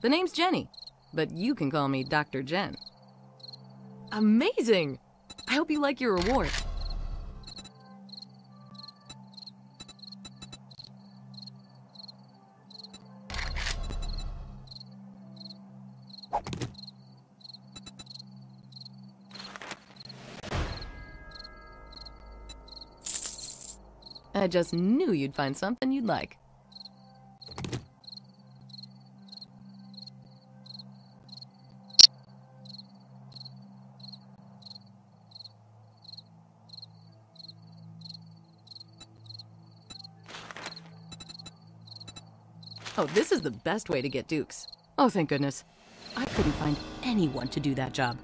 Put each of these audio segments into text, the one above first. The name's Jenny, but you can call me Dr. Jen. Amazing! I hope you like your reward. I just knew you'd find something you'd like. Oh, this is the best way to get dukes. Oh, thank goodness. I couldn't find anyone to do that job.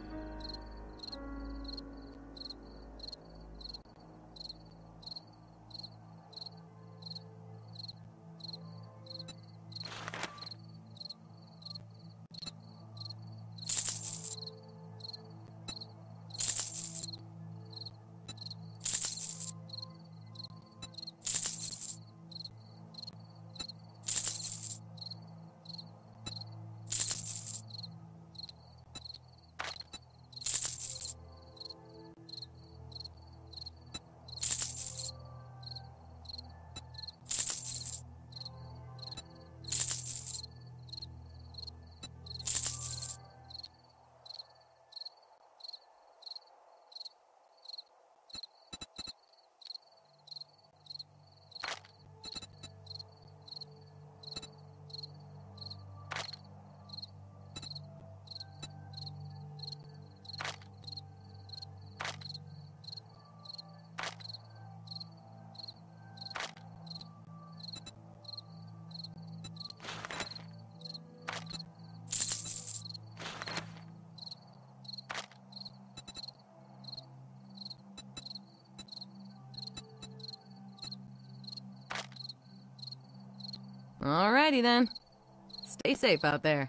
Alrighty then. Stay safe out there.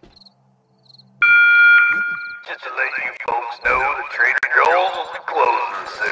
Just to let you folks know, the Trader Joe's will be closing